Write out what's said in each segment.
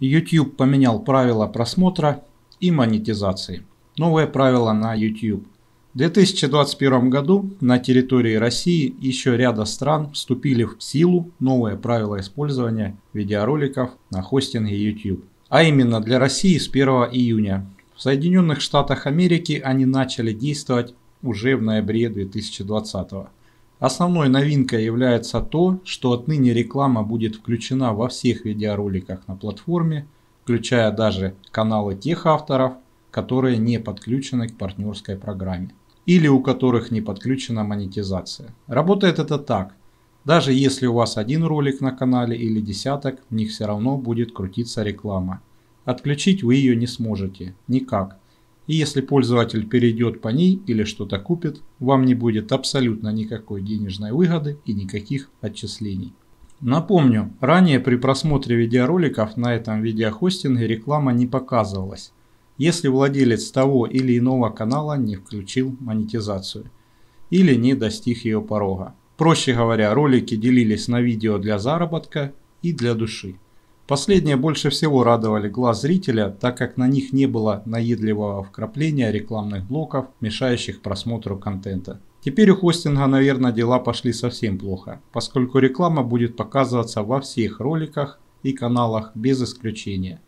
YouTube поменял правила просмотра и монетизации. Новые правила на YouTube. В 2021 году на территории России и еще ряда стран вступили в силу новые правила использования видеороликов на хостинге YouTube. А именно для России с 1 июня. В Соединенных Штатах Америки они начали действовать уже в ноябре 2020 года. Основной новинкой является то, что отныне реклама будет включена во всех видеороликах на платформе, включая даже каналы тех авторов, которые не подключены к партнерской программе или у которых не подключена монетизация. Работает это так. Даже если у вас один ролик на канале или десяток, в них все равно будет крутиться реклама. Отключить вы ее не сможете. Никак. И если пользователь перейдет по ней или что-то купит, вам не будет абсолютно никакой денежной выгоды и никаких отчислений. Напомню, ранее при просмотре видеороликов на этом видеохостинге реклама не показывалась, если владелец того или иного канала не включил монетизацию или не достиг ее порога. Проще говоря, ролики делились на видео для заработка и для души. Последние больше всего радовали глаз зрителя, так как на них не было наедливого вкрапления рекламных блоков, мешающих просмотру контента. Теперь у хостинга, наверное, дела пошли совсем плохо, поскольку реклама будет показываться во всех роликах и каналах без исключения.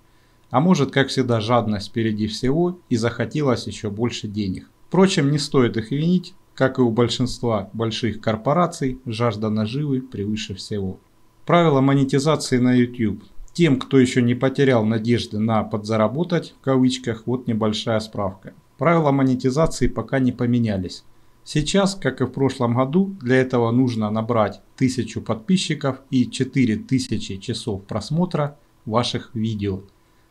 А может, как всегда, жадность впереди всего и захотелось еще больше денег. Впрочем, не стоит их винить, как и у большинства больших корпораций, жажда наживы превыше всего. Правила монетизации на YouTube. Тем, кто еще не потерял надежды на «подзаработать», в кавычках, вот небольшая справка. Правила монетизации пока не поменялись. Сейчас, как и в прошлом году, для этого нужно набрать 1000 подписчиков и 4000 часов просмотра ваших видео.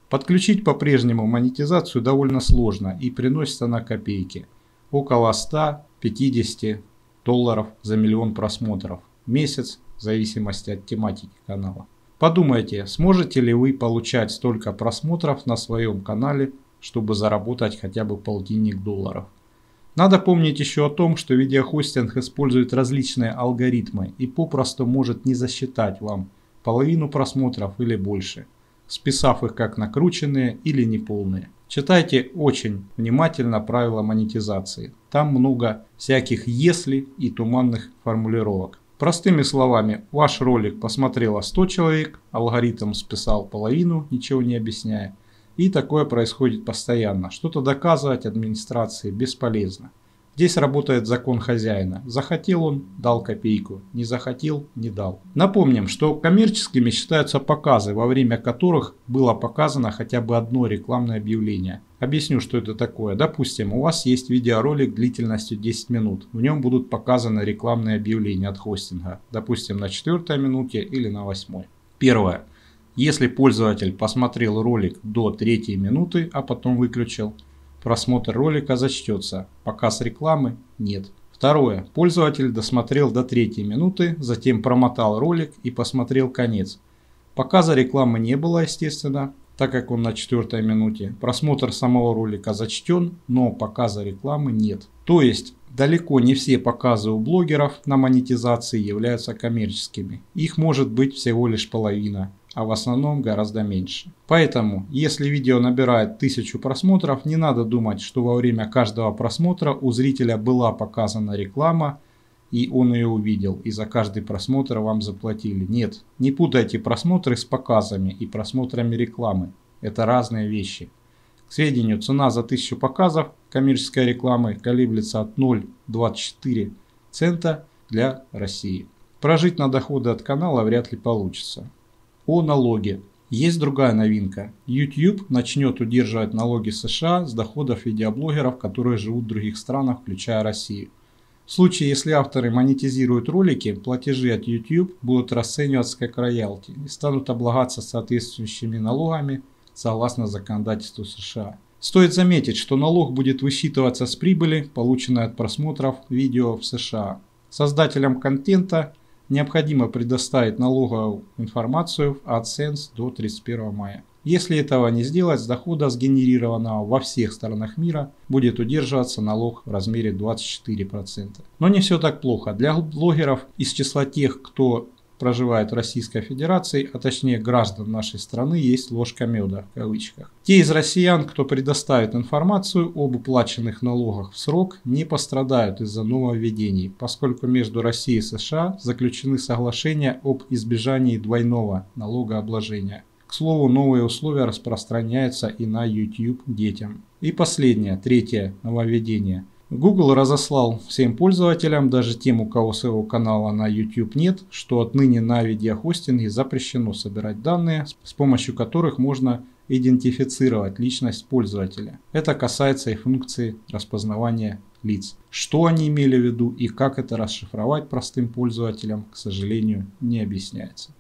Подключить по-прежнему монетизацию довольно сложно и приносит она копейки. Около $150 за миллион просмотров в месяц, в зависимости от тематики канала. Подумайте, сможете ли вы получать столько просмотров на своем канале, чтобы заработать хотя бы $1,5. Надо помнить еще о том, что видеохостинг использует различные алгоритмы и попросту может не засчитать вам половину просмотров или больше, списав их как накрученные или неполные. Читайте очень внимательно правила монетизации. Там много всяких «если» и туманных формулировок. Простыми словами, ваш ролик посмотрело 100 человек, алгоритм списал половину, ничего не объясняя. И такое происходит постоянно. Что-то доказывать администрации бесполезно. Здесь работает закон хозяина. Захотел он – дал копейку, не захотел – не дал. Напомним, что коммерческими считаются показы, во время которых было показано хотя бы одно рекламное объявление. Объясню, что это такое. Допустим, у вас есть видеоролик длительностью 10 минут. В нем будут показаны рекламные объявления от хостинга. Допустим, на 4 минуте или на 8. Первое. Если пользователь посмотрел ролик до 3 минуты, а потом выключил, просмотр ролика зачтется. Показ рекламы нет. Второе. Пользователь досмотрел до 3 минуты, затем промотал ролик и посмотрел конец. Показа рекламы не было, естественно, так как он на 4 минуте. Просмотр самого ролика зачтен, но показа рекламы нет. То есть, далеко не все показы у блогеров на монетизации являются коммерческими. Их может быть всего лишь половина, а в основном гораздо меньше. Поэтому, если видео набирает 1000 просмотров, не надо думать, что во время каждого просмотра у зрителя была показана реклама, и он ее увидел, и за каждый просмотр вам заплатили. Нет, не путайте просмотры с показами и просмотрами рекламы. Это разные вещи. К сведению, цена за 1000 показов коммерческой рекламы колеблется от 0,24 цента для России. Прожить на доходы от канала вряд ли получится. О налоге. Есть другая новинка. YouTube начнет удерживать налоги США с доходов видеоблогеров, которые живут в других странах, включая Россию. В случае, если авторы монетизируют ролики, платежи от YouTube будут расцениваться как роялти и станут облагаться соответствующими налогами согласно законодательству США. Стоит заметить, что налог будет высчитываться с прибыли, полученной от просмотров видео в США. Создателям контента необходимо предоставить налоговую информацию в AdSense до 31 мая. Если этого не сделать, с дохода, сгенерированного во всех странах мира, будет удерживаться налог в размере 24%. Но не все так плохо. Для блогеров из числа тех, кто проживают в Российской Федерации, а точнее граждан нашей страны, есть ложка меда в кавычках. Те из россиян, кто предоставит информацию об уплаченных налогах в срок, не пострадают из-за нововведений, поскольку между Россией и США заключены соглашения об избежании двойного налогообложения. К слову, новые условия распространяются и на YouTube детям. И последнее, третье нововведение. Google разослал всем пользователям, даже тем, у кого своего канала на YouTube нет, что отныне на видеохостинге запрещено собирать данные, с помощью которых можно идентифицировать личность пользователя. Это касается и функции распознавания лиц. Что они имели в виду и как это расшифровать простым пользователям, к сожалению, не объясняется.